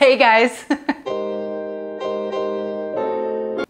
Hey guys!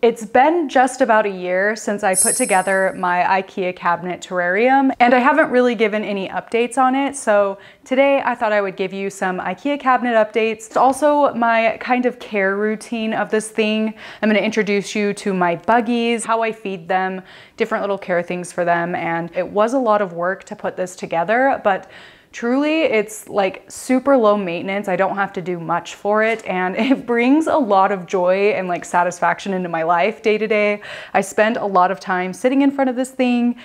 It's been just about a year since I put together my IKEA cabinet terrarium, and I haven't really given any updates on it, so today I thought I would give you some IKEA cabinet updates. It's also my kind of care routine of this thing. I'm going to introduce you to my buggies, how I feed them, different little care things for them, and it was a lot of work to put this together, but truly, it's like super low maintenance. I don't have to do much for it, and it brings a lot of joy and like satisfaction into my life day to day. I spend a lot of time sitting in front of this thing,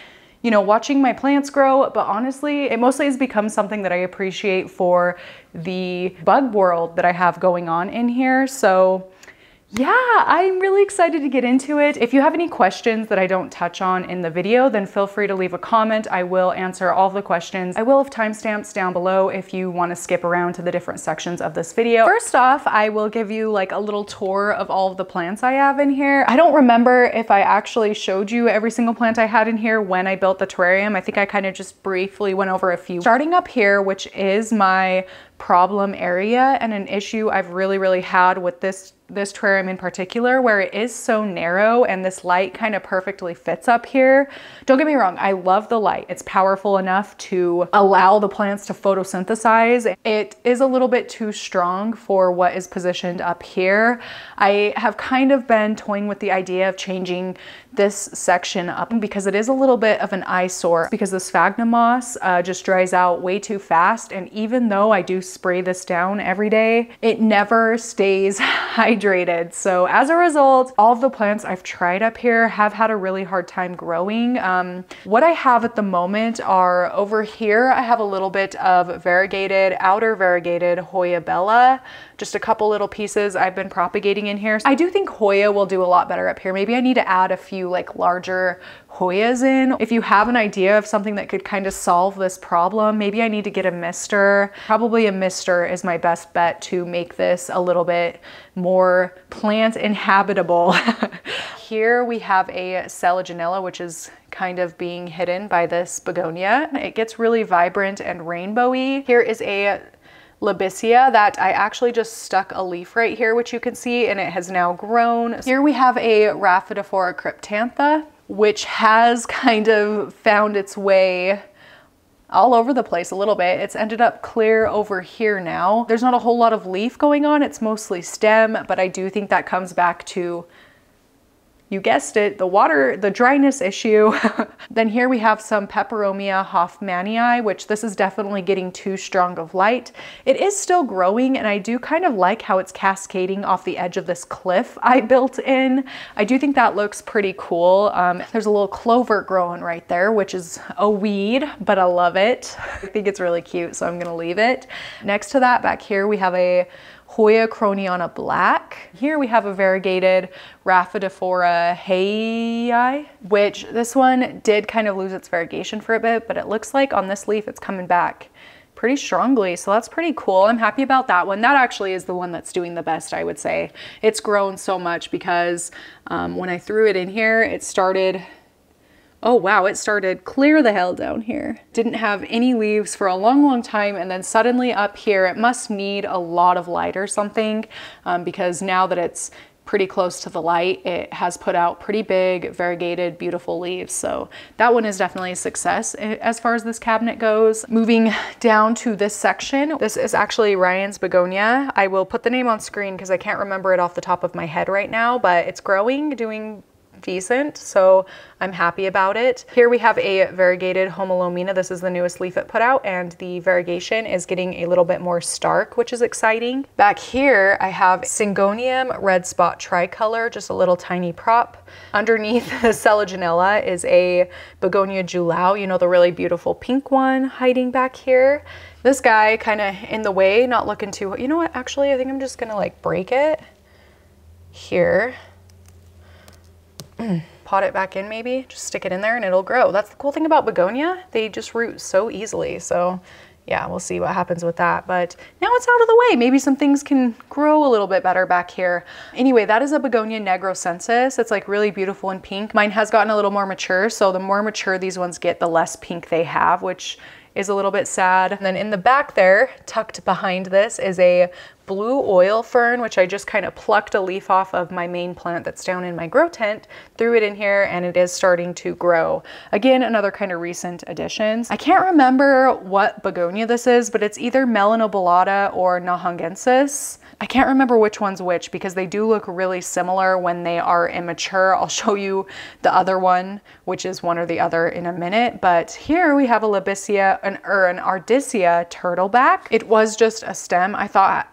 you know, watching my plants grow, but honestly, it mostly has become something that I appreciate for the bug world that I have going on in here. So yeah, I'm really excited to get into it. If you have any questions that I don't touch on in the video, then feel free to leave a comment. I will answer all the questions. I will have timestamps down below if you want to skip around to the different sections of this video. First off, I will give you like a little tour of all of the plants I have in here. I don't remember if I actually showed you every single plant I had in here when I built the terrarium. I think I kind of just briefly went over a few. Starting up here, which is my problem area and an issue I've really had with this terrarium in particular, where it is so narrow and this light kind of perfectly fits up here. Don't get me wrong, I love the light. It's powerful enough to allow the plants to photosynthesize. It is a little bit too strong for what is positioned up here. I have kind of been toying with the idea of changing this section up because it is a little bit of an eyesore, because the sphagnum moss just dries out way too fast, and even though I do spray this down every day, it never stays hydrated. So as a result, all of the plants I've tried up here have had a really hard time growing. What I have at the moment are over here, I have a little bit of variegated, outer variegated Hoya bella, just a couple little pieces I've been propagating in here. I do think Hoya will do a lot better up here. Maybe I need to add a few like larger Hoyas in. If you have an idea of something that could kind of solve this problem, maybe I need to get a mister. Probably a mister is my best bet to make this a little bit more plant inhabitable. Here we have a Selaginella, which is kind of being hidden by this begonia. It gets really vibrant and rainbowy. Here is a Labisia that I actually just stuck a leaf right here, which you can see, and it has now grown. Here we have a Raphidophora cryptantha, which has kind of found its way all over the place a little bit. It's ended up clear over here now. There's not a whole lot of leaf going on. It's mostly stem, but I do think that comes back to, you guessed it, the water, the dryness issue. Then here we have some Peperomia Hoffmannii, which this is definitely getting too strong of light. It is still growing, and I do kind of like how it's cascading off the edge of this cliff I built in. I do think that looks pretty cool. There's a little clover growing right there, which is a weed, but I love it. I think it's really cute, so I'm gonna leave it. Next to that, back here, we have a Hoya Croniana Black. Here we have a variegated Raphidophora Hayii, which this one did kind of lose its variegation for a bit, but it looks like on this leaf it's coming back pretty strongly, so that's pretty cool. I'm happy about that one. That actually is the one that's doing the best, I would say. It's grown so much because when I threw it in here, it started, oh wow, it started clear the hell down here. Didn't have any leaves for a long time, and then suddenly up here, it must need a lot of light or something, because now that it's pretty close to the light, it has put out pretty big, variegated, beautiful leaves. So that one is definitely a success as far as this cabinet goes. Moving down to this section, this is actually Ryan's Begonia. I will put the name on screen because I can't remember it off the top of my head right now, but it's growing, doing decent, so I'm happy about it. Here we have a variegated Homolomina. This is the newest leaf it put out, and the variegation is getting a little bit more stark, which is exciting. Back here, I have Syngonium red spot tricolor, just a little tiny prop. Underneath the Selaginella is a Begonia Julau, you know, the really beautiful pink one hiding back here. This guy kind of in the way, not looking too, you know what, actually, I think I'm just gonna like break it here. Pot it back in, maybe just stick it in there and it'll grow. That's the cool thing about begonia, they just root so easily, so yeah, we'll see what happens with that, but now it's out of the way. Maybe some things can grow a little bit better back here. Anyway, that is a Begonia negrosensis. It's like really beautiful and pink. Mine has gotten a little more mature, so the more mature these ones get, the less pink they have, which is a little bit sad. And then in the back there, tucked behind this, is a blue oil fern, which I just kind of plucked a leaf off of my main plant that's down in my grow tent, threw it in here, and it is starting to grow. Again, another kind of recent additions. I can't remember what begonia this is, but it's either Melanobillata or Nahungensis. I can't remember which one's which because they do look really similar when they are immature. I'll show you the other one, which is one or the other, in a minute. But here we have a Labisia, an Ardisia turtleback. It was just a stem I thought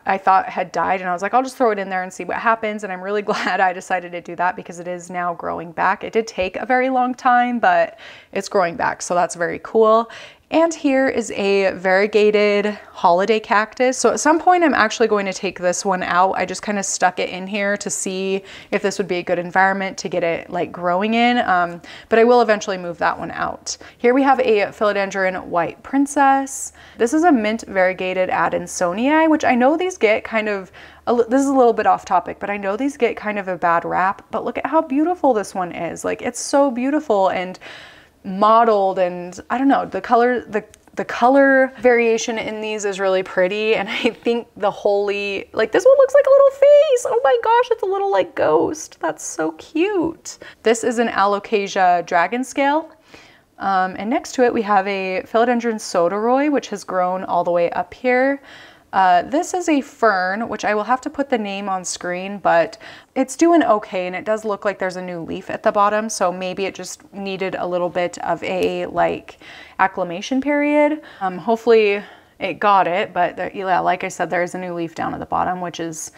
had died, and I was like, I'll just throw it in there and see what happens. And I'm really glad I decided to do that because it is now growing back. It did take a very long time, but it's growing back, so that's very cool. And here is a variegated holiday cactus. So at some point I'm actually going to take this one out. I just kind of stuck it in here to see if this would be a good environment to get it like growing in, but I will eventually move that one out. Here we have a Philodendron white princess. This is a mint variegated Adansonii, which I know these get kind of, this is a little bit off topic, but I know these get kind of a bad rap, but look at how beautiful this one is. Like, it's so beautiful and modeled, and I don't know, the color, the color variation in these is really pretty. And I think the holy, like, this one looks like a little face. Oh my gosh, it's a little like ghost. That's so cute. This is an Alocasia dragon scale. And next to it, we have a Philodendron sodaroy, which has grown all the way up here. This is a fern, which I will have to put the name on screen, but it's doing okay, and it does look like there's a new leaf at the bottom, so maybe it just needed a little bit of a, like, acclimation period. Hopefully it got it, but there, yeah, like I said, there is a new leaf down at the bottom, which is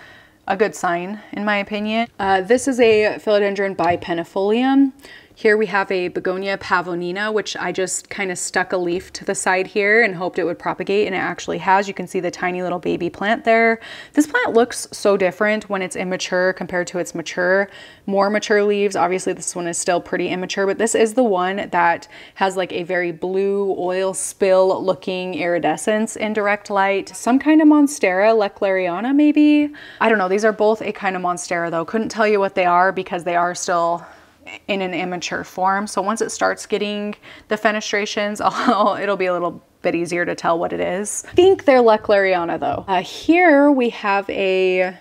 a good sign, in my opinion. This is a Philodendron bipinnatifolium. Here we have a Begonia pavonina, which I just kind of stuck a leaf to the side here and hoped it would propagate, and it actually has. You can see the tiny little baby plant there. This plant looks so different when it's immature compared to its mature, more mature leaves. Obviously this one is still pretty immature, but this is the one that has like a very blue oil spill looking iridescence in direct light. Some kind of Monstera lechleriana maybe? I don't know, these are both a kind of Monstera though. Couldn't tell you what they are because they are still in an immature form. So once it starts getting the fenestrations, it'll be a little bit easier to tell what it is. I think they're Lechleriana though. Here we have a,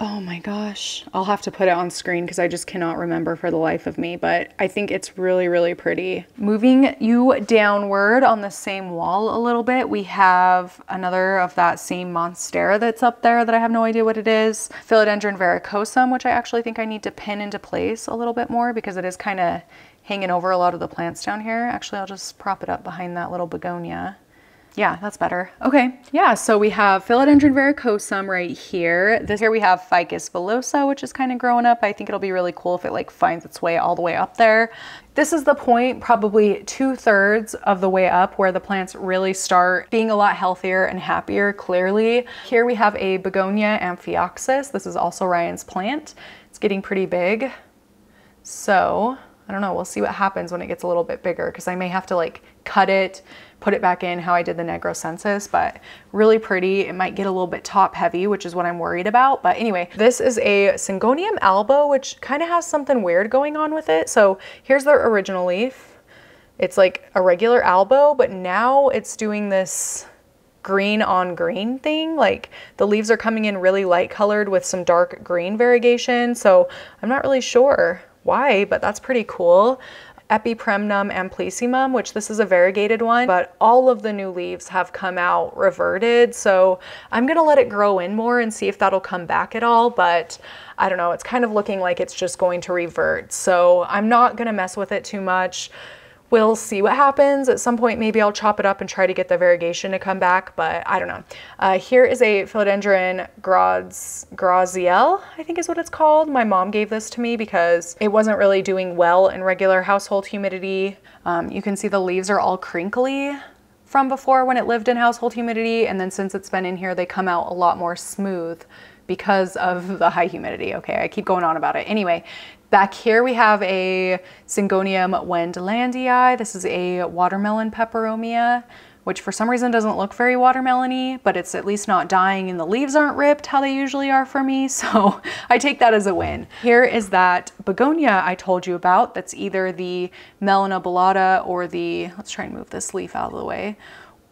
oh my gosh, I'll have to put it on screen because I just cannot remember for the life of me, but I think it's really, really pretty. Moving you downward on the same wall a little bit, we have another of that same Monstera that's up there that I have no idea what it is. Philodendron varicosum, which I actually think I need to pin into place a little bit more because it is kind of hanging over a lot of the plants down here. Actually, I'll just prop it up behind that little begonia. Yeah, that's better. Okay, yeah, so we have Philodendron varicosum right here. Here we have Ficus villosa, which is kind of growing up. I think it'll be really cool if it like finds its way all the way up there. This is the point, probably 2/3 of the way up, where the plants really start being a lot healthier and happier, clearly. Here we have a Begonia amphioxus. This is also Ryan's plant. It's getting pretty big. So, I don't know, we'll see what happens when it gets a little bit bigger, because I may have to like cut it, put it back in how I did the negrosensis, but really pretty. It might get a little bit top heavy, which is what I'm worried about. But anyway, this is a Syngonium elbow, which kind of has something weird going on with it. So here's their original leaf. It's like a regular elbow, but now it's doing this green on green thing. Like, the leaves are coming in really light colored with some dark green variegation. So I'm not really sure why, but that's pretty cool. Epipremnum amplissimum, which this is a variegated one, but all of the new leaves have come out reverted. So I'm gonna let it grow in more and see if that'll come back at all, but I don't know, it's kind of looking like it's just going to revert. So I'm not gonna mess with it too much. We'll see what happens. At some point, maybe I'll chop it up and try to get the variegation to come back, but I don't know. Here is a Philodendron groz, I think is what it's called. My mom gave this to me because it wasn't really doing well in regular household humidity. You can see the leaves are all crinkly from before when it lived in household humidity, and then since it's been in here, they come out a lot more smooth because of the high humidity. Okay, I keep going on about it. Anyway, back here we have a Syngonium wendlandii. This is a watermelon peperomia, which for some reason doesn't look very watermelon-y, but it's at least not dying and the leaves aren't ripped how they usually are for me, so I take that as a win. Here is that begonia I told you about that's either the Melanobillata or the, let's try and move this leaf out of the way,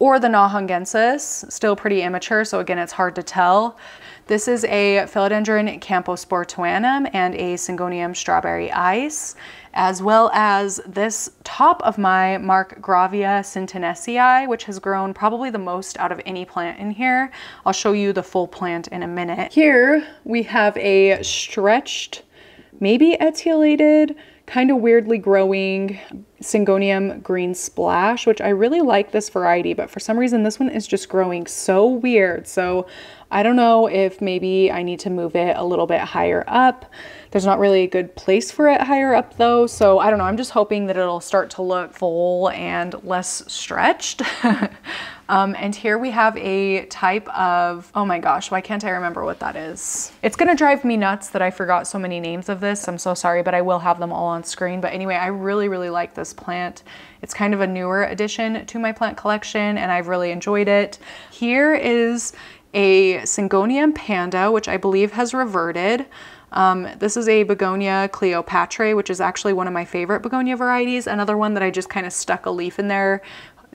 or the Nahungensis, still pretty immature, so again, it's hard to tell. This is a Philodendron Camposportuanum and a Syngonium Strawberry Ice, as well as this top of my Markgravia Sintanesii, which has grown probably the most out of any plant in here. I'll show you the full plant in a minute. Here we have a stretched, maybe etiolated, kind of weirdly growing Syngonium green splash, which I really like this variety, but for some reason this one is just growing so weird. So I don't know if maybe I need to move it a little bit higher up. There's not really a good place for it higher up though. So I don't know, I'm just hoping that it'll start to look full and less stretched. And here we have a type of, oh my gosh, why can't I remember what that is? It's gonna drive me nuts that I forgot so many names of this. I'm so sorry, but I will have them all on screen. But anyway, I really, really like this plant. It's kind of a newer addition to my plant collection and I've really enjoyed it. Here is a Syngonium panda, which I believe has reverted. This is a Begonia Cleopatra, which is actually one of my favorite Begonia varieties. Another one that I just kind of stuck a leaf in there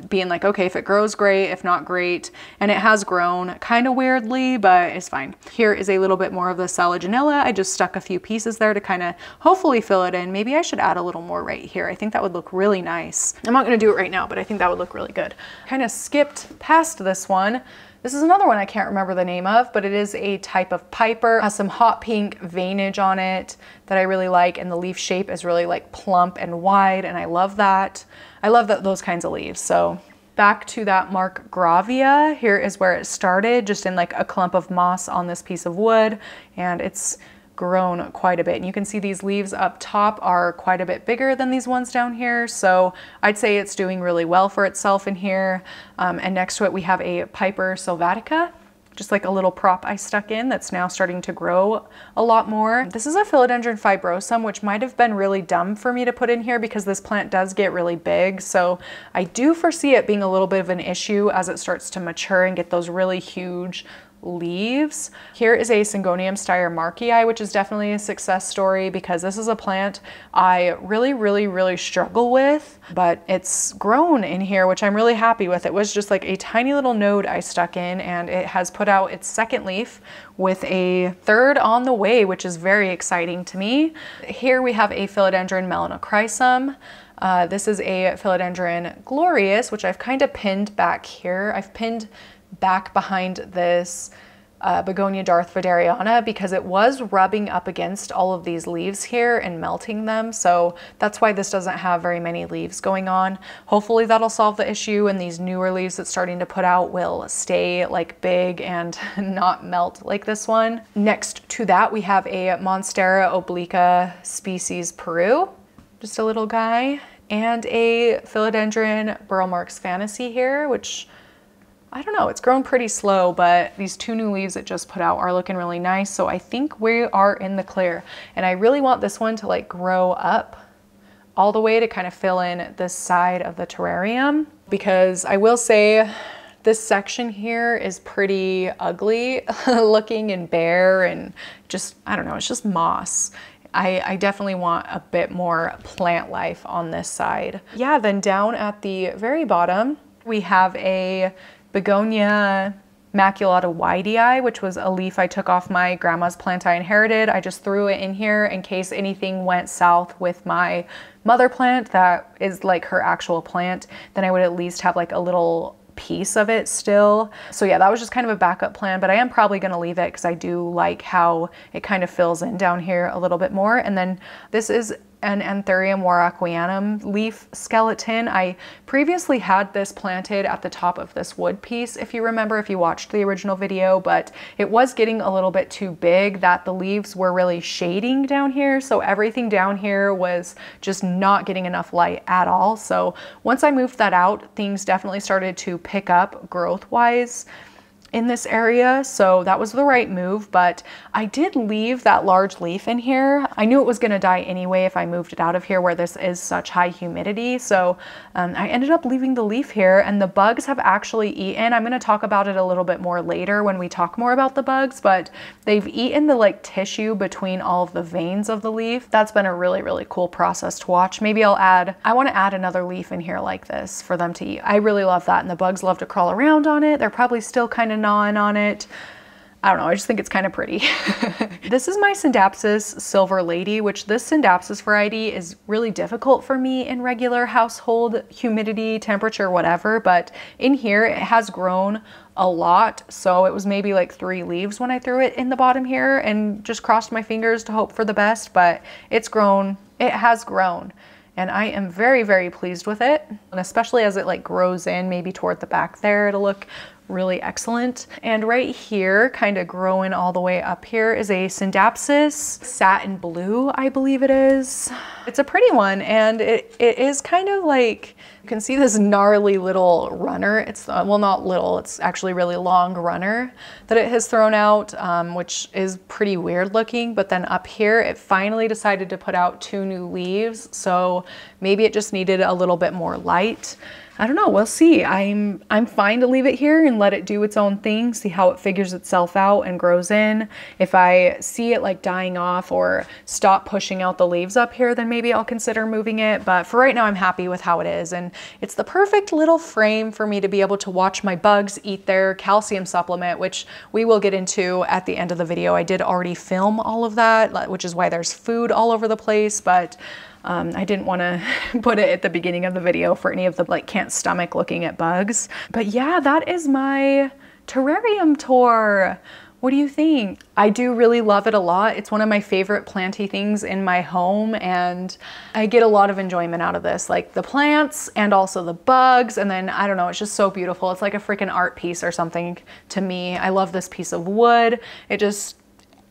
being like, okay, if it grows, great, if not, great. And it has grown kind of weirdly, but it's fine. Here is a little bit more of the Selaginella. I just stuck a few pieces there to kind of hopefully fill it in. Maybe I should add a little more right here. I think that would look really nice. I'm not gonna do it right now, but I think that would look really good. Kind of skipped past this one. This is another one I can't remember the name of, but it is a type of piper. It has some hot pink veinage on it that I really like, and the leaf shape is really like plump and wide, and I love that. I love those kinds of leaves. So back to that Markgravia, here is where it started, just in like a clump of moss on this piece of wood, and it's grown quite a bit. And you can see these leaves up top are quite a bit bigger than these ones down here. So I'd say it's doing really well for itself in here. And next to it, we have a Piper sylvatica, just like a little prop I stuck in that's now starting to grow a lot more. This is a Philodendron fibrosum, which might've been really dumb for me to put in here because this plant does get really big. So I do foresee it being a little bit of an issue as it starts to mature and get those really huge leaves. Here is a Syngonium Steyermarkii, which is definitely a success story because this is a plant I really, really, really struggle with, but it's grown in here, which I'm really happy with. It was just like a tiny little node I stuck in, and it has put out its second leaf with a third on the way, which is very exciting to me. Here we have a Philodendron melanochrysum. This is a Philodendron glorious, which I've kind of pinned back here. I've pinned back behind this Begonia darthvidariana because it was rubbing up against all of these leaves here and melting them. So that's why this doesn't have very many leaves going on. Hopefully that'll solve the issue, and these newer leaves that's starting to put out will stay like big and not melt like this one. Next to that, we have a Monstera obliqua species Peru, just a little guy, and a Philodendron Burlmark's Fantasy here, which I don't know, it's grown pretty slow, but these two new leaves it just put out are looking really nice. So I think we are in the clear, and I really want this one to like grow up all the way to kind of fill in this side of the terrarium, because I will say this section here is pretty ugly looking and bare and just, I don't know, it's just moss. I definitely want a bit more plant life on this side. Yeah, then down at the very bottom, we have a Begonia maculata whitei, which was a leaf I took off my grandma's plant I inherited. I just threw it in here in case anything went south with my mother plant that is like her actual plant, then I would at least have like a little piece of it still. So yeah, that was just kind of a backup plan, but I am probably gonna leave it because I do like how it kind of fills in down here a little bit more. And then this is an Anthurium warrockianum leaf skeleton. I previously had this planted at the top of this wood piece, if you remember, if you watched the original video, but it was getting a little bit too big that the leaves were really shading down here. So everything down here was just not getting enough light at all. So once I moved that out, things definitely started to pick up growth wise. in this area, so that was the right move, but I did leave that large leaf in here. I knew it was gonna die anyway if I moved it out of here where this is such high humidity, so I ended up leaving the leaf here, and the bugs have actually eaten. I'm gonna talk about it a little bit more later when we talk more about the bugs, but they've eaten the like tissue between all of the veins of the leaf. That's been a really, really cool process to watch. Maybe I wanna add another leaf in here like this for them to eat. I really love that, and the bugs love to crawl around on it. They're probably still kind of gnawing on it. I don't know, I just think it's kind of pretty. This is my Syndapsis Silver Lady, which this Syndapsis variety is really difficult for me in regular household humidity, temperature, whatever, but in here it has grown a lot, so it was maybe like 3 leaves when I threw it in the bottom here and just crossed my fingers to hope for the best, but it's grown, it has grown. And I am very, very pleased with it. And especially as it like grows in maybe toward the back there, it'll look really excellent. And right here, kind of growing all the way up here, is a Syndapsis Satin Blue, I believe it is. It's a pretty one, and it is kind of like, you can see this gnarly little runner. It's, well, not little, it's actually really long runner that it has thrown out, which is pretty weird looking. But then up here, it finally decided to put out 2 new leaves, so maybe it just needed a little bit more light. I don't know, we'll see. I'm fine to leave it here and let it do its own thing, see how it figures itself out and grows in. If I see it like dying off or stop pushing out the leaves up here, then maybe I'll consider moving it. But for right now, I'm happy with how it is. And it's the perfect little frame for me to be able to watch my bugs eat their calcium supplement, which we will get into at the end of the video. I did already film all of that, which is why there's food all over the place, but I didn't want to put it at the beginning of the video for any of the like can't stomach looking at bugs. But yeah, that is my terrarium tour. What do you think? I do really love it a lot. It's one of my favorite planty things in my home, and I get a lot of enjoyment out of this, like the plants and also the bugs. And then, I don't know, it's just so beautiful. It's like a freaking art piece or something to me. I love this piece of wood.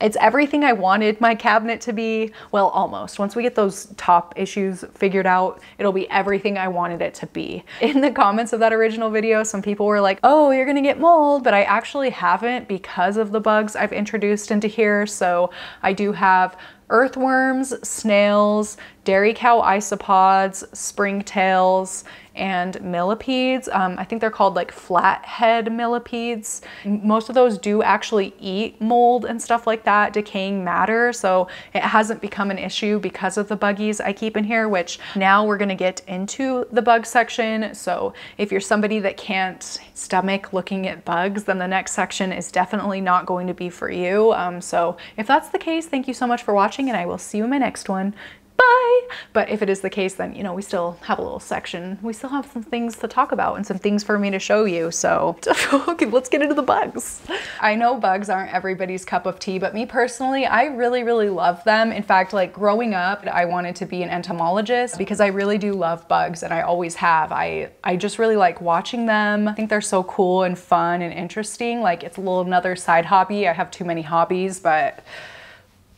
It's everything I wanted my cabinet to be. Well, almost. Once we get those top issues figured out, it'll be everything I wanted it to be. In the comments of that original video, some people were like, oh, you're gonna get mold, but I actually haven't because of the bugs I've introduced into here. So I do have earthworms, snails, dairy cow isopods, springtails, and millipedes. I think they're called like flathead millipedes. Most of those do actually eat mold and stuff like that, decaying matter, so it hasn't become an issue because of the buggies I keep in here, which now we're gonna get into the bug section. So if you're somebody that can't stomach looking at bugs, then the next section is definitely not going to be for you. So if that's the case, thank you so much for watching, and I will see you in my next one. Bye. But if it is the case, then, you know, we still have a little section. We still have some things to talk about and some things for me to show you. So okay, let's get into the bugs. I know bugs aren't everybody's cup of tea, but me personally, I really, really love them. In fact, like growing up, I wanted to be an entomologist because I really do love bugs, and I always have. I just really like watching them. I think they're so cool and fun and interesting. Like, it's a little another side hobby. I have too many hobbies, but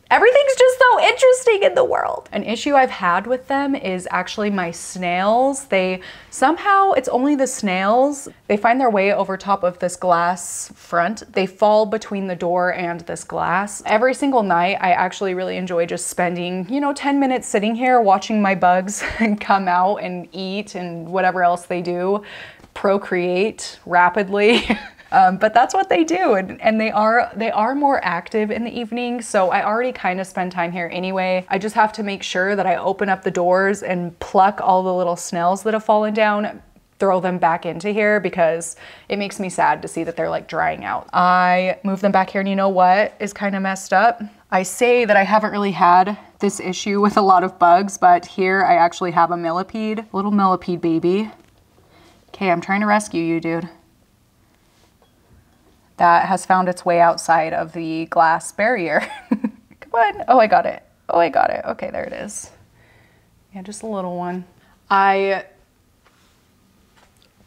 everything's just so interesting in the world. An issue I've had with them is actually my snails. They somehow, it's only the snails, they find their way over top of this glass front. They fall between the door and this glass. Every single night, I actually really enjoy just spending, you know, 10 minutes sitting here watching my bugs come out and eat and whatever else they do, procreate rapidly. But that's what they do, and they are more active in the evening, so I already kind of spend time here anyway. I just have to make sure that I open up the doors and pluck all the little snails that have fallen down, throw them back into here, because it makes me sad to see that they're like drying out. I move them back here, and you know what is kind of messed up? I say that I haven't really had this issue with a lot of bugs, but here I actually have a millipede, a little millipede baby. Okay, I'm trying to rescue you, dude. That has found its way outside of the glass barrier. Come on. Oh, I got it. Oh, I got it. Okay, there it is. Yeah, just a little one. I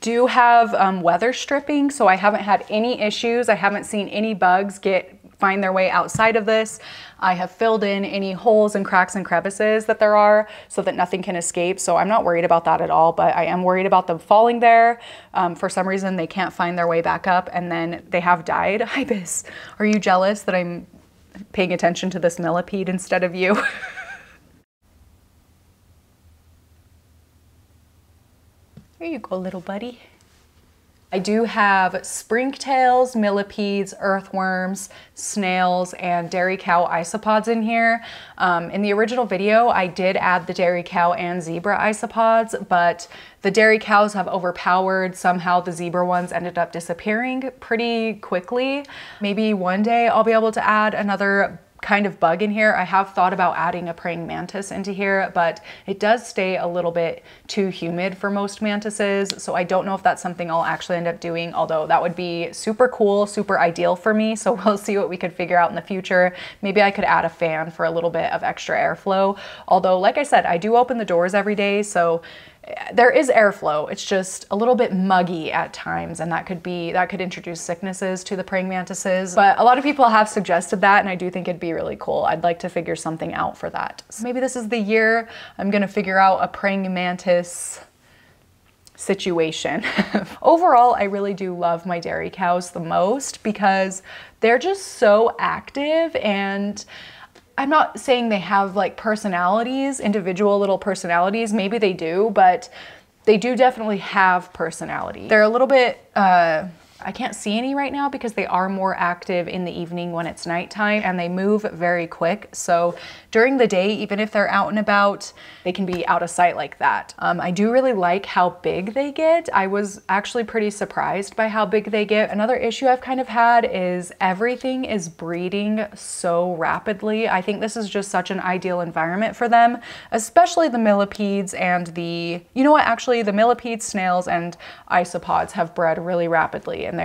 do have weather stripping, so I haven't had any issues. I haven't seen any bugs get find their way outside of this. I have filled in any holes and cracks and crevices that there are so that nothing can escape. So I'm not worried about that at all, but I am worried about them falling there. For some reason they can't find their way back up, and then they have died. Ibis, are you jealous that I'm paying attention to this millipede instead of you? There you go, little buddy. I do have springtails, millipedes, earthworms, snails, and dairy cow isopods in here. In the original video, I did add the dairy cow and zebra isopods, but the dairy cows have overpowered. Somehow the zebra ones ended up disappearing pretty quickly. Maybe one day I'll be able to add another kind of bug in here. I have thought about adding a praying mantis into here, but it does stay a little bit too humid for most mantises. So I don't know if that's something I'll actually end up doing, although that would be super cool, super ideal for me. So we'll see what we could figure out in the future. Maybe I could add a fan for a little bit of extra airflow. Although, like I said, I do open the doors every day, so there is airflow. It's just a little bit muggy at times, and that could introduce sicknesses to the praying mantises. But a lot of people have suggested that, and I do think it'd be really cool. I'd like to figure something out for that. So maybe this is the year I'm gonna figure out a praying mantis situation. Overall, I really do love my dairy cows the most because they're just so active, and I'm not saying they have like personalities, individual little personalities, maybe they do, but they do definitely have personality. They're a little bit, I can't see any right now because they are more active in the evening when it's nighttime, and they move very quick. So during the day, even if they're out and about, they can be out of sight like that. I do really like how big they get. I was actually pretty surprised by how big they get. Another issue I've kind of had is everything is breeding so rapidly. I think this is just such an ideal environment for them, especially the millipedes and the, you know what, actually the millipedes, snails, and isopods have bred really rapidly, and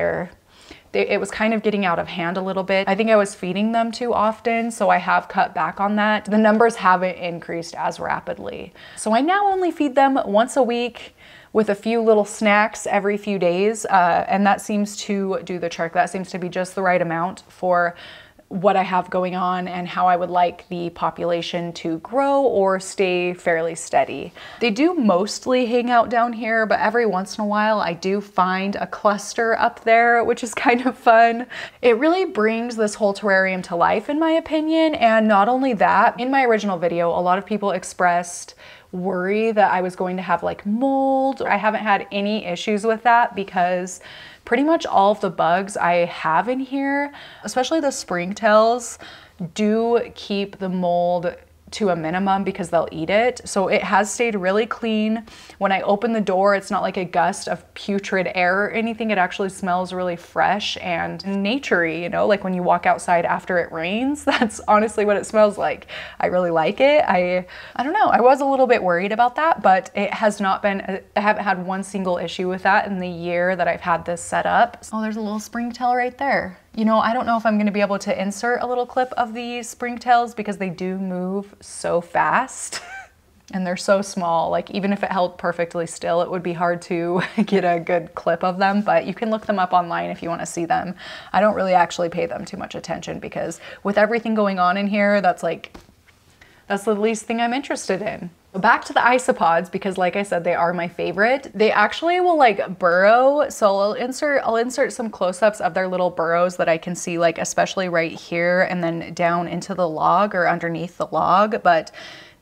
it was kind of getting out of hand a little bit. I think I was feeding them too often, so I have cut back on that. The numbers haven't increased as rapidly. So I now only feed them once a week with a few little snacks every few days, and that seems to do the trick. That seems to be just the right amount for what I have going on and how I would like the population to grow or stay fairly steady. They do mostly hang out down here, but every once in a while I do find a cluster up there, which is kind of fun. It really brings this whole terrarium to life, in my opinion. And not only that, in my original video, a lot of people expressed worry that I was going to have like mold. I haven't had any issues with that because pretty much all of the bugs I have in here, especially the springtails, do keep the mold to a minimum because they'll eat it. So it has stayed really clean. When I open the door, it's not like a gust of putrid air or anything. It actually smells really fresh and naturey, you know, like when you walk outside after it rains, that's honestly what it smells like. I really like it. I don't know, I was a little bit worried about that, but it has not been, I haven't had one single issue with that in the year that I've had this set up. Oh, there's a little springtail right there. You know, I don't know if I'm gonna be able to insert a little clip of these springtails because they do move so fast and they're so small. Like even if it held perfectly still, it would be hard to get a good clip of them, but you can look them up online if you wanna see them. I don't really actually pay them too much attention because with everything going on in here, that's the least thing I'm interested in. Back to the isopods, because like I said, they are my favorite. They actually will like burrow. So I'll insert some close-ups of their little burrows that I can see, like especially right here and then down into the log or underneath the log. But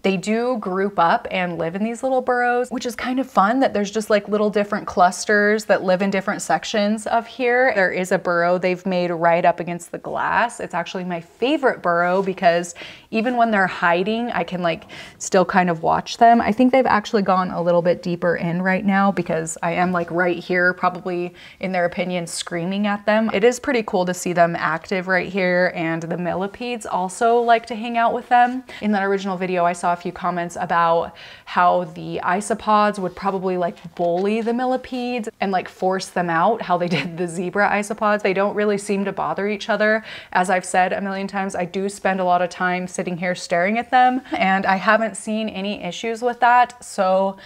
they do group up and live in these little burrows, which is kind of fun that there's just like little different clusters that live in different sections of here. There is a burrow they've made right up against the glass. It's actually my favorite burrow because even when they're hiding, I can like still kind of watch them. I think they've actually gone a little bit deeper in right now because I am like right here, probably in their opinion, screaming at them. It is pretty cool to see them active right here, and the millipedes also like to hang out with them. In that original video, I saw a few comments about how the isopods would probably like bully the millipedes and like force them out, how they did the zebra isopods. They don't really seem to bother each other. As I've said a million times, I do spend a lot of time sitting here staring at them, and I haven't seen any issues with that. So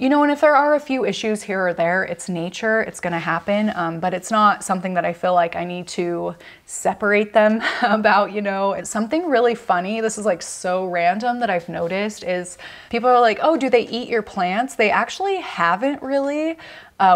You know, and if there are a few issues here or there, it's nature, it's gonna happen, but it's not something that I feel like I need to separate them about, you know. It's something really funny, this is like so random that I've noticed, is people are like, oh, do they eat your plants? They actually haven't really,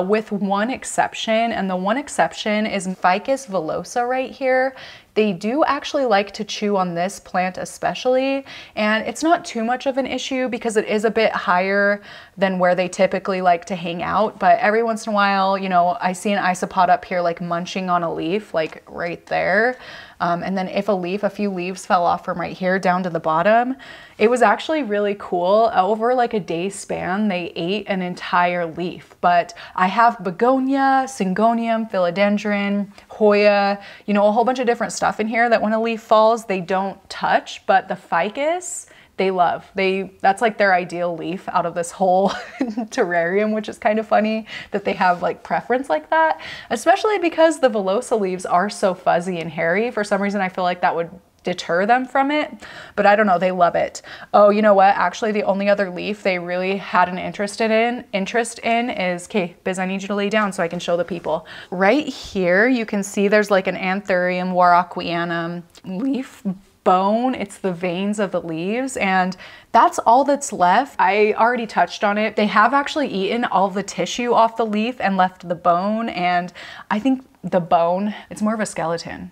with one exception, and the one exception is Ficus villosa right here. They do actually like to chew on this plant especially, and it's not too much of an issue because it is a bit higher than where they typically like to hang out, but every once in a while, you know, I see an isopod up here like munching on a leaf, like right there. And then if a few leaves fell off from right here down to the bottom, it was actually really cool. Over like a day span, they ate an entire leaf, but I have begonia, syngonium, philodendron, hoya, you know, a whole bunch of different stuff in here that when a leaf falls, they don't touch, but the ficus, they love. That's like their ideal leaf out of this whole terrarium, which is kind of funny that they have like preference like that, especially because the villosa leaves are so fuzzy and hairy. For some reason, I feel like that would deter them from it, but I don't know, they love it. Oh, you know what? Actually, the only other leaf they really had an interest in is, okay, Biz, I need you to lay down so I can show the people. Right here, you can see there's like an Anthurium warrockianum leaf bone. It's the veins of the leaves, and that's all that's left. I already touched on it. They have actually eaten all the tissue off the leaf and left the bone, and I think the bone, it's more of a skeleton.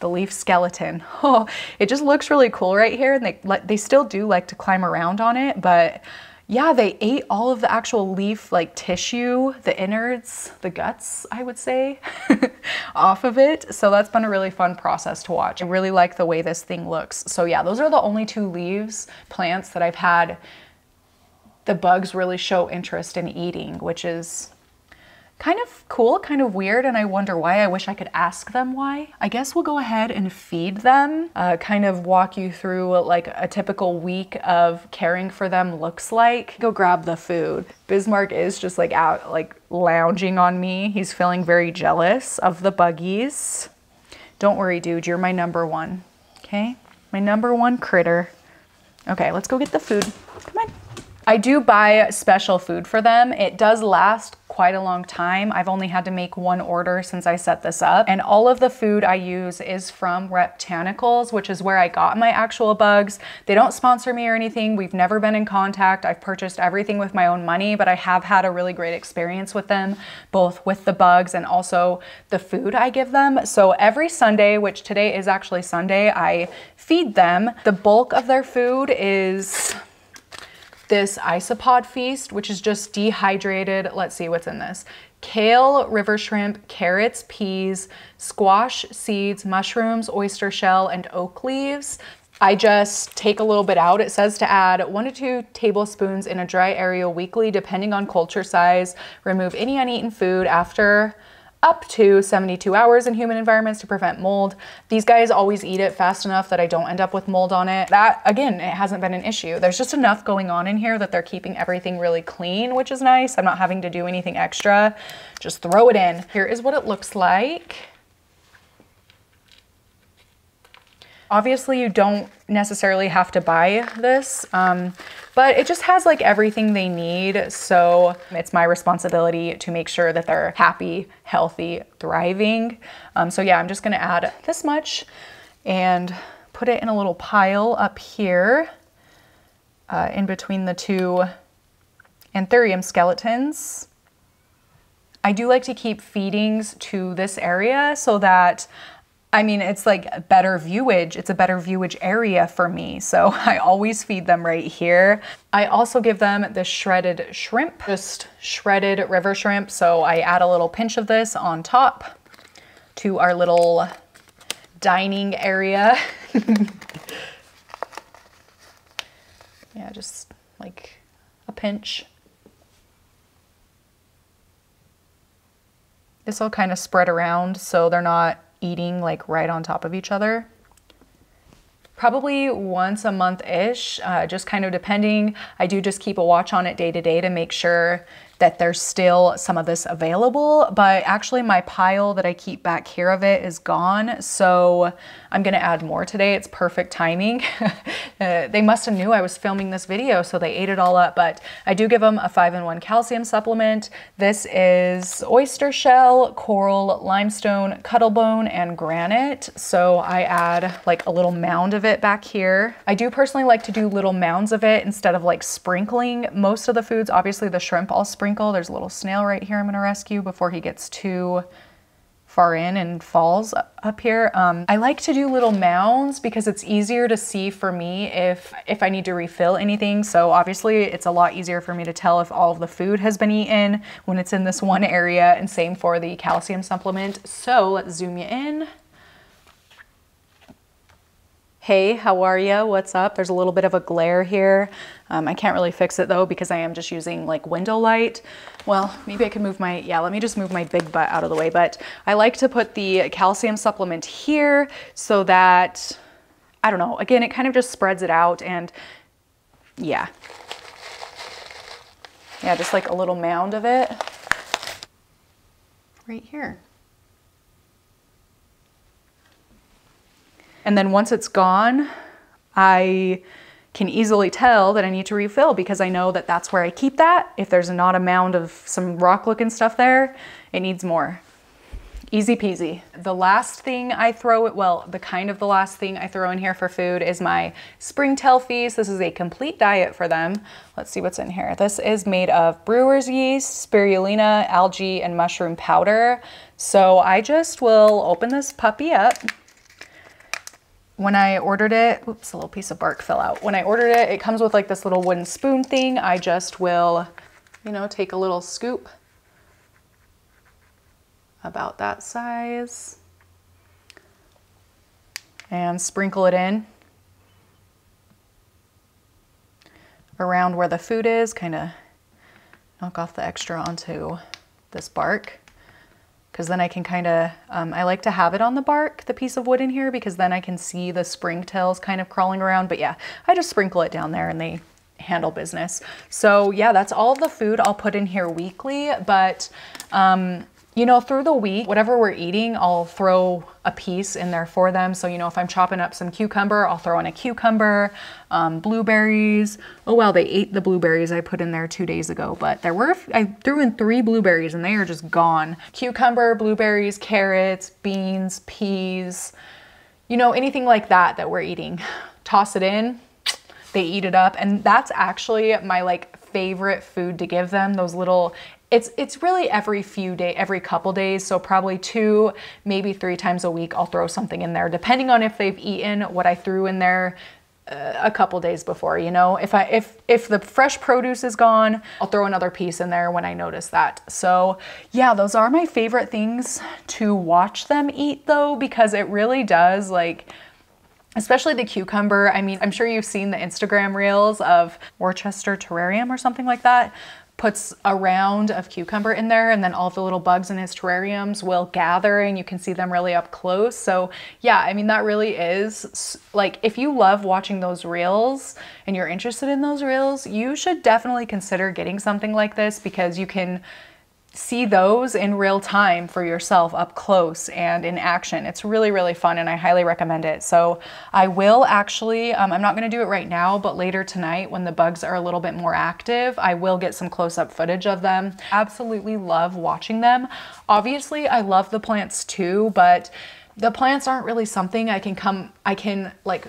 The leaf skeleton. Oh, it just looks really cool right here, and they still do like to climb around on it, but yeah, they ate all of the actual leaf like tissue, the innards, the guts, I would say, off of it. So that's been a really fun process to watch. I really like the way this thing looks. So yeah, those are the only two plants that I've had the bugs really show interest in eating, which is kind of cool, kind of weird, and I wonder why. I wish I could ask them why. I guess we'll go ahead and feed them, kind of walk you through what like a typical week of caring for them looks like. Go grab the food. Bismarck is just like out, like lounging on me. He's feeling very jealous of the buggies. Don't worry, dude, you're my number one, okay? My number one critter. Okay, let's go get the food, come on. I do buy special food for them. It does last quite a long time. I've only had to make one order since I set this up. And all of the food I use is from Reptanicals, which is where I got my actual bugs. They don't sponsor me or anything. We've never been in contact. I've purchased everything with my own money, but I have had a really great experience with them, both with the bugs and also the food I give them. So every Sunday, which today is actually Sunday, I feed them. The bulk of their food is this isopod feast, which is just dehydrated, let's see what's in this, kale, river shrimp, carrots, peas, squash, seeds, mushrooms, oyster shell, and oak leaves. I just take a little bit out. It says to add 1 to 2 tablespoons in a dry area weekly, depending on culture size. Remove any uneaten food after up to 72 hours in humid environments to prevent mold. These guys always eat it fast enough that I don't end up with mold on it. That, again, it hasn't been an issue. There's just enough going on in here that they're keeping everything really clean, which is nice. I'm not having to do anything extra. Just throw it in. Here is what it looks like. Obviously, you don't necessarily have to buy this, but it just has like everything they need. So it's my responsibility to make sure that they're happy, healthy, thriving. So yeah, I'm just gonna add this much and put it in a little pile up here in between the two anthurium skeletons. I do like to keep feedings to this area so that, I mean, it's like a better viewage. It's a better viewage area for me. So I always feed them right here. I also give them the shredded shrimp, just shredded river shrimp. So I add a little pinch of this on top to our little dining area. Yeah, just like a pinch. This will kind of spread around so they're not eating like right on top of each other. Probably once a month-ish, just kind of depending. I do just keep a watch on it day to day to make sure that there's still some of this available, but actually my pile that I keep back here of it is gone, so I'm gonna add more today. It's perfect timing. They must have knew I was filming this video, so they ate it all up, but I do give them a 5-in-1 calcium supplement. This is oyster shell, coral, limestone, cuttlebone, and granite, so I add like a little mound of it back here. I do personally like to do little mounds of it instead of like sprinkling most of the foods. Obviously the shrimp I'll sprinkle. There's a little snail right here I'm gonna rescue before he gets too far in and falls up here. I like to do little mounds because it's easier to see for me if I need to refill anything. So obviously it's a lot easier for me to tell if all of the food has been eaten when it's in this one area, and same for the calcium supplement. So let's zoom you in. Hey, how are you? What's up? There's a little bit of a glare here. I can't really fix it though because I am just using like window light. Well, maybe I can move my, yeah, let me just move my big butt out of the way. But I like to put the calcium supplement here so that, I don't know, again, it kind of just spreads it out, and yeah. Yeah, just like a little mound of it right here. And then once it's gone, I can easily tell that I need to refill because I know that that's where I keep that. If there's not a mound of some rock looking stuff there, it needs more. Easy peasy. The last thing I throw it, well, the kind of the last thing I throw in here for food is my springtail feast. This is a complete diet for them. Let's see what's in here. This is made of brewer's yeast, spirulina, algae, and mushroom powder. So I just will open this puppy up. When I ordered it, oops, a little piece of bark fell out. When I ordered it, it comes with like this little wooden spoon thing. I just will, you know, take a little scoop about that size and sprinkle it in around where the food is, kind of knock off the extra onto this bark. Because then I can kind of, I like to have it on the bark, the piece of wood in here, because then I can see the springtails kind of crawling around. But yeah, I just sprinkle it down there and they handle business. So yeah, that's all the food I'll put in here weekly. But you know, through the week, whatever we're eating, I'll throw a piece in there for them. So, you know, if I'm chopping up some cucumber, I'll throw in a cucumber, blueberries. Oh, well, they ate the blueberries I put in there 2 days ago, but there were, I threw in 3 blueberries and they are just gone. Cucumber, blueberries, carrots, beans, peas, you know, anything like that that we're eating. Toss it in, they eat it up. And that's actually my like favorite food to give them, those little, it's really every few days, every couple days. So probably 2, maybe 3 times a week, I'll throw something in there, depending on if they've eaten what I threw in there a couple days before. You know, if the fresh produce is gone, I'll throw another piece in there when I notice that. So yeah, those are my favorite things to watch them eat though, because it really does like, especially the cucumber. I mean, I'm sure you've seen the Instagram reels of Worcester Terrarium or something like that. Puts a round of cucumber in there and then all the little bugs in his terrariums will gather and you can see them really up close. So yeah, I mean, that really is like, if you love watching those reels and you're interested in those reels, you should definitely consider getting something like this because you can see those in real time for yourself up close and in action. It's really, really fun and I highly recommend it. So I will actually, I'm not gonna do it right now, but later tonight when the bugs are a little bit more active, I will get some close-up footage of them. Absolutely love watching them. Obviously, I love the plants too, but the plants aren't really something I can like,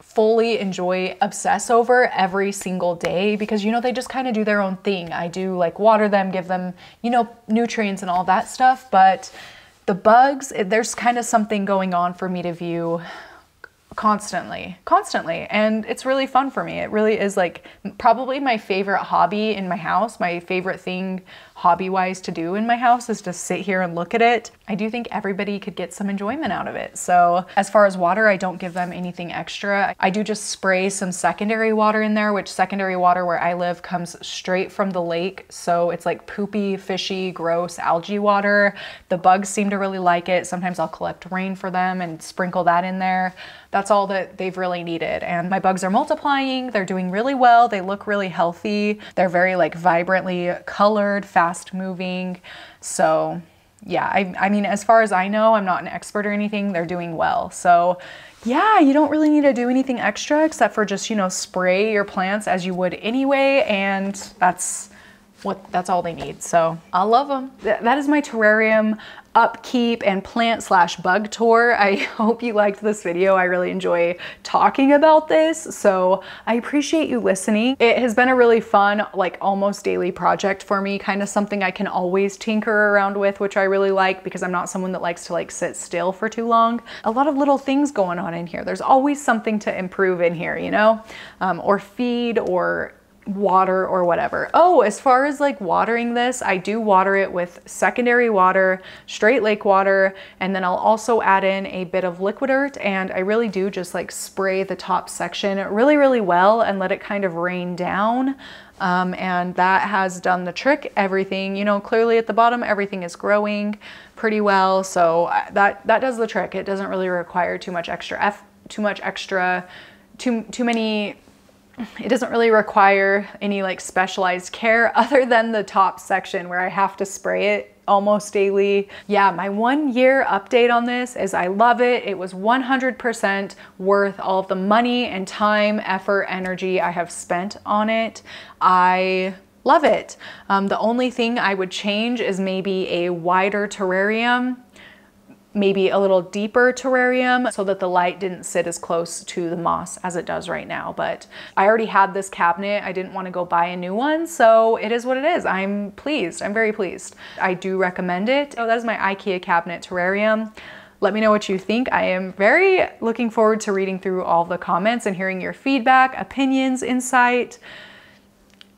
fully enjoy, obsess over every single day because, you know, they just kind of do their own thing. I do like water them, give them, you know, nutrients and all that stuff, but the bugs, there's kind of something going on for me to view constantly. And it's really fun for me. It really is like probably my favorite hobby in my house, my favorite thing hobby-wise to do in my house is just sit here and look at it. I do think everybody could get some enjoyment out of it. So as far as water, I don't give them anything extra. I do just spray some secondary water in there, which secondary water where I live comes straight from the lake. So it's like poopy, fishy, gross algae water. The bugs seem to really like it. Sometimes I'll collect rain for them and sprinkle that in there. That's all that they've really needed. And my bugs are multiplying. They're doing really well. They look really healthy. They're very like vibrantly colored, fast moving. So yeah, I mean, as far as I know, I'm not an expert or anything, they're doing well. So yeah, you don't really need to do anything extra except for just, you know, spray your plants as you would anyway. And that's all they need. So I love them. That is my terrarium upkeep and plant slash bug tour. I hope you liked this video. I really enjoy talking about this. So I appreciate you listening. It has been a really fun, like almost daily project for me, kind of something I can always tinker around with, which I really like because I'm not someone that likes to like sit still for too long. A lot of little things going on in here. There's always something to improve in here, you know, or feed or water or whatever. Oh, as far as like watering this, I do water it with secondary water, straight lake water, and then I'll also add in a bit of liquid dirt, and I really do just like spray the top section really, really well and let it kind of rain down. And that has done the trick. Everything, you know, clearly at the bottom, everything is growing pretty well. So that does the trick. It doesn't really require too much extra It doesn't really require any like specialized care other than the top section where I have to spray it almost daily. Yeah, my 1 year update on this is I love it. It was 100% worth all the money and time, effort, energy I have spent on it. I love it. The only thing I would change is maybe a wider terrarium, maybe a little deeper terrarium so that the light didn't sit as close to the moss as it does right now. But I already had this cabinet. I didn't want to go buy a new one. So it is what it is. I'm pleased. I'm very pleased. I do recommend it. Oh, that is my IKEA cabinet terrarium. Let me know what you think. I am very looking forward to reading through all the comments and hearing your feedback, opinions, insight,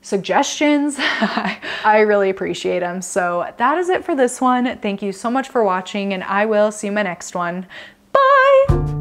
suggestions. I really appreciate them. So that is it for this one. Thank you so much for watching, and I will see you in my next one. Bye.